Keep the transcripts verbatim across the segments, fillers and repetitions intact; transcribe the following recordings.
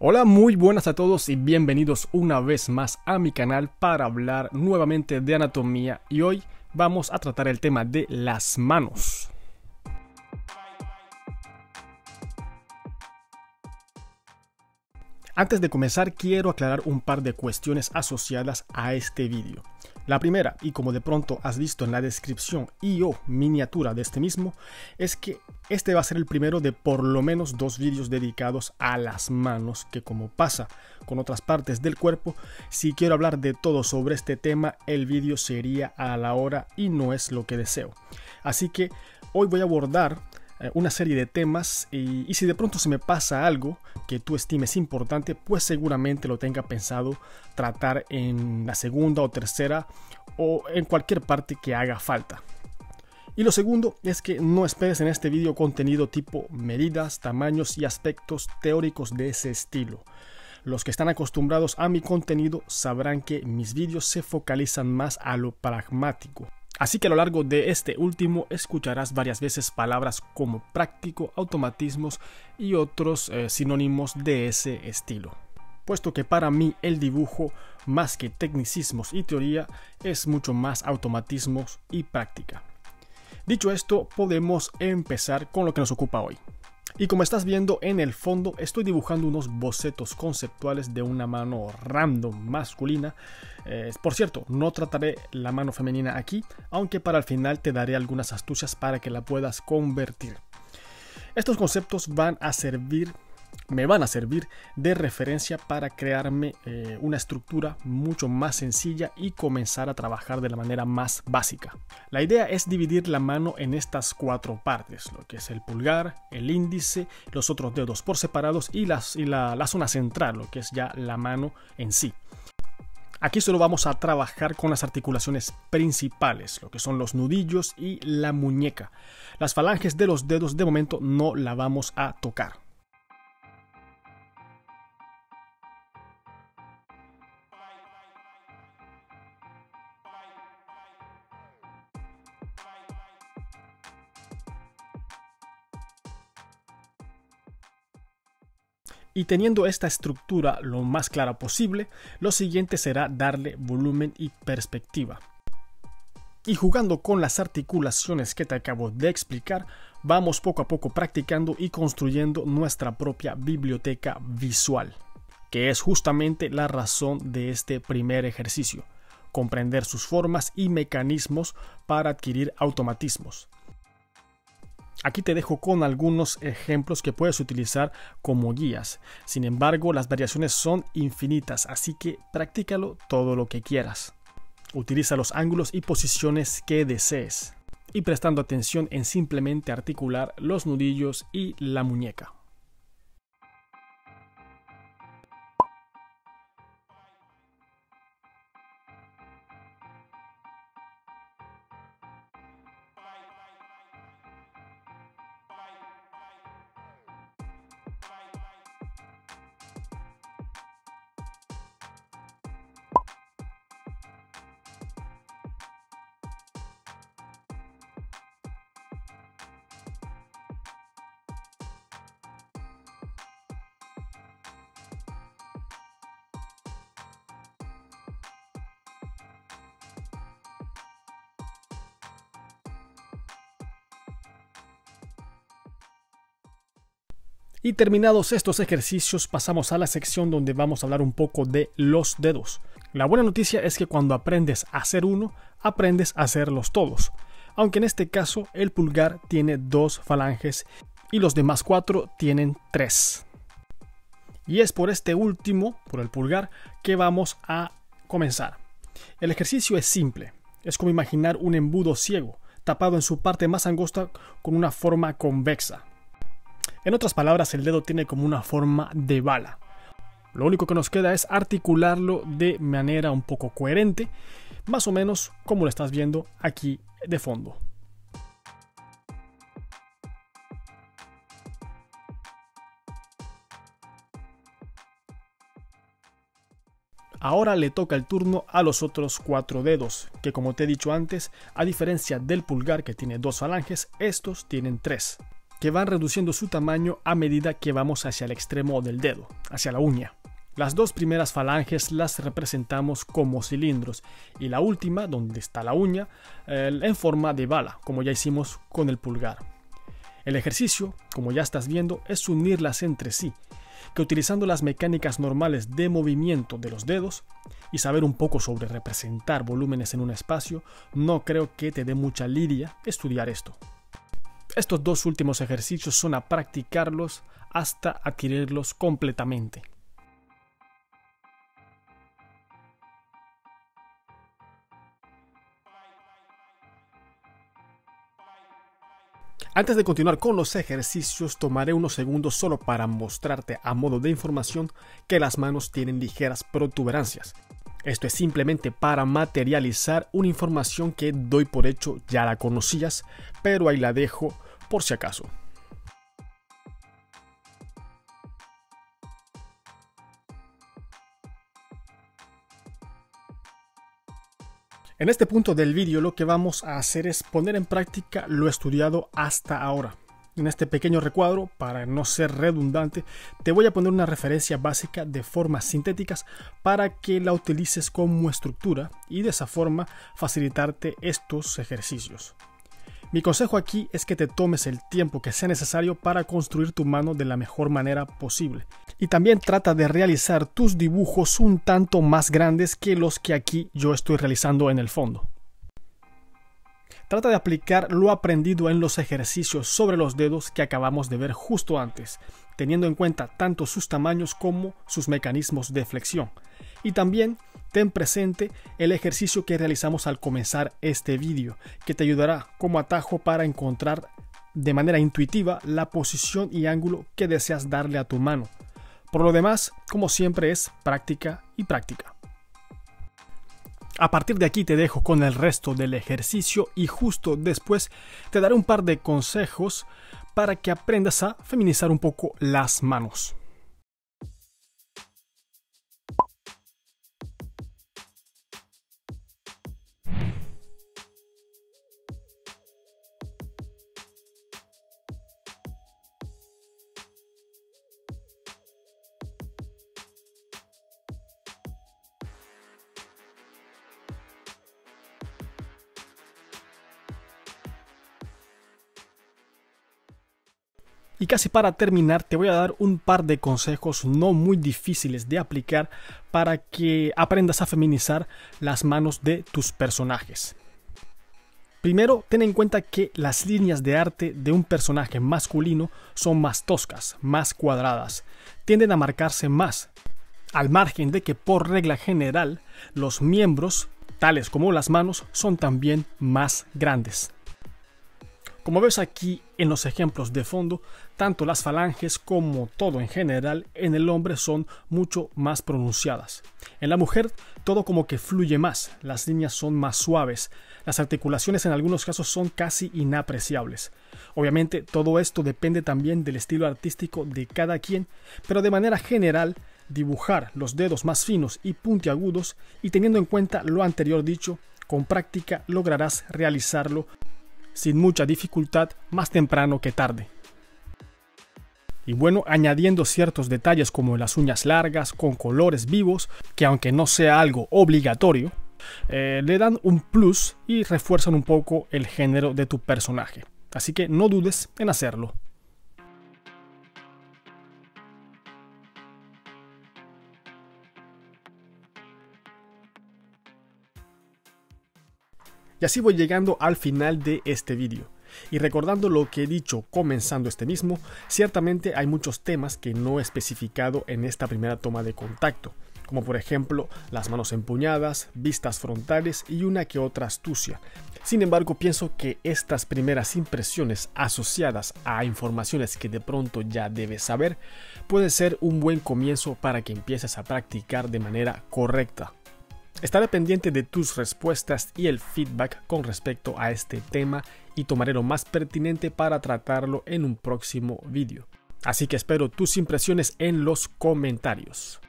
Hola, muy buenas a todos y bienvenidos una vez más a mi canal para hablar nuevamente de anatomía, y hoy vamos a tratar el tema de las manos. Antes de comenzar, quiero aclarar un par de cuestiones asociadas a este vídeo. La primera, y como de pronto has visto en la descripción y o miniatura de este mismo, es que este va a ser el primero de por lo menos dos vídeos dedicados a las manos, que como pasa con otras partes del cuerpo, si quiero hablar de todo sobre este tema, el vídeo sería a la hora y no es lo que deseo. Así que hoy voy a abordar una serie de temas y, y si de pronto se me pasa algo que tú estimes importante, pues seguramente lo tenga pensado tratar en la segunda o tercera o en cualquier parte que haga falta. Y lo segundo es que no esperes en este vídeo contenido tipo medidas, tamaños y aspectos teóricos de ese estilo. Los que están acostumbrados a mi contenido sabrán que mis vídeos se focalizan más a lo pragmático. Así que a lo largo de este último escucharás varias veces palabras como práctico, automatismos y otros eh, sinónimos de ese estilo. Puesto que para mí el dibujo, más que tecnicismos y teoría, es mucho más automatismos y práctica. Dicho esto, podemos empezar con lo que nos ocupa hoy. Y como estás viendo en el fondo, estoy dibujando unos bocetos conceptuales de una mano random masculina. Eh, por cierto, no trataré la mano femenina aquí, aunque para el final te daré algunas astucias para que la puedas convertir. Estos conceptos van a servir, me van a servir de referencia para crearme eh, una estructura mucho más sencilla y comenzar a trabajar de la manera más básica. La idea es dividir la mano en estas cuatro partes, lo que es el pulgar, el índice, los otros dedos por separados y, las, y la, la zona central, lo que es ya la mano en sí. Aquí solo vamos a trabajar con las articulaciones principales, lo que son los nudillos y la muñeca. Las falanges de los dedos de momento no la vamos a tocar. Y teniendo esta estructura lo más clara posible, lo siguiente será darle volumen y perspectiva. Y jugando con las articulaciones que te acabo de explicar, vamos poco a poco practicando y construyendo nuestra propia biblioteca visual, que es justamente la razón de este primer ejercicio: comprender sus formas y mecanismos para adquirir automatismos. Aquí te dejo con algunos ejemplos que puedes utilizar como guías. Sin embargo, las variaciones son infinitas, así que practícalo todo lo que quieras. Utiliza los ángulos y posiciones que desees, y prestando atención en simplemente articular los nudillos y la muñeca. Y terminados estos ejercicios, pasamos a la sección donde vamos a hablar un poco de los dedos. La buena noticia es que cuando aprendes a hacer uno, aprendes a hacerlos todos. Aunque en este caso el pulgar tiene dos falanges y los demás cuatro tienen tres. Y es por este último, por el pulgar, que vamos a comenzar. El ejercicio es simple, es como imaginar un embudo ciego, tapado en su parte más angosta con una forma convexa. En otras palabras, el dedo tiene como una forma de bala. Lo único que nos queda es articularlo de manera un poco coherente, más o menos como lo estás viendo aquí de fondo. Ahora le toca el turno a los otros cuatro dedos, que como te he dicho antes, a diferencia del pulgar que tiene dos falanges, estos tienen tres. que van reduciendo su tamaño a medida que vamos hacia el extremo del dedo, hacia la uña. Las dos primeras falanges las representamos como cilindros y la última, donde está la uña, en forma de bala, como ya hicimos con el pulgar. El ejercicio, como ya estás viendo, es unirlas entre sí, que utilizando las mecánicas normales de movimiento de los dedos y saber un poco sobre representar volúmenes en un espacio, no creo que te dé mucha lidia estudiar esto. Estos dos últimos ejercicios son a practicarlos hasta adquirirlos completamente. Antes de continuar con los ejercicios, tomaré unos segundos solo para mostrarte a modo de información que las manos tienen ligeras protuberancias. Esto es simplemente para materializar una información que doy por hecho ya la conocías, pero ahí la dejo por si acaso. En este punto del vídeo lo que vamos a hacer es poner en práctica lo estudiado hasta ahora. En este pequeño recuadro, para no ser redundante, te voy a poner una referencia básica de formas sintéticas para que la utilices como estructura y de esa forma facilitarte estos ejercicios. Mi consejo aquí es que te tomes el tiempo que sea necesario para construir tu mano de la mejor manera posible. Y también trata de realizar tus dibujos un tanto más grandes que los que aquí yo estoy realizando en el fondo. Trata de aplicar lo aprendido en los ejercicios sobre los dedos que acabamos de ver justo antes, teniendo en cuenta tanto sus tamaños como sus mecanismos de flexión. Y también ten presente el ejercicio que realizamos al comenzar este vídeo, que te ayudará como atajo para encontrar de manera intuitiva la posición y ángulo que deseas darle a tu mano. Por lo demás, como siempre, es práctica y práctica. A partir de aquí te dejo con el resto del ejercicio y justo después te daré un par de consejos para que aprendas a feminizar un poco las manos. Y casi para terminar te voy a dar un par de consejos no muy difíciles de aplicar para que aprendas a feminizar las manos de tus personajes. Primero, ten en cuenta que las líneas de arte de un personaje masculino son más toscas, más cuadradas, tienden a marcarse más, al margen de que por regla general los miembros, tales como las manos, son también más grandes. Como ves aquí en los ejemplos de fondo, tanto las falanges como todo en general en el hombre son mucho más pronunciadas. En la mujer todo como que fluye más, las líneas son más suaves, las articulaciones en algunos casos son casi inapreciables. Obviamente todo esto depende también del estilo artístico de cada quien, pero de manera general dibujar los dedos más finos y puntiagudos y teniendo en cuenta lo anterior dicho, con práctica lograrás realizarlo sin mucha dificultad, más temprano que tarde. Y bueno, añadiendo ciertos detalles como las uñas largas con colores vivos, que aunque no sea algo obligatorio, eh, le dan un plus y refuerzan un poco el género de tu personaje. Así que no dudes en hacerlo. Y así voy llegando al final de este vídeo. Y recordando lo que he dicho comenzando este mismo, ciertamente hay muchos temas que no he especificado en esta primera toma de contacto, como por ejemplo las manos empuñadas, vistas frontales y una que otra astucia. Sin embargo, pienso que estas primeras impresiones asociadas a informaciones que de pronto ya debes saber, pueden ser un buen comienzo para que empieces a practicar de manera correcta. Estaré pendiente de tus respuestas y el feedback con respecto a este tema y tomaré lo más pertinente para tratarlo en un próximo vídeo. Así que espero tus impresiones en los comentarios.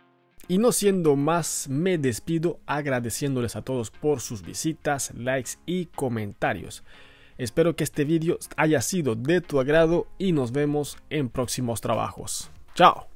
Y no siendo más, me despido agradeciéndoles a todos por sus visitas, likes y comentarios. Espero que este vídeo haya sido de tu agrado y nos vemos en próximos trabajos. ¡Chao!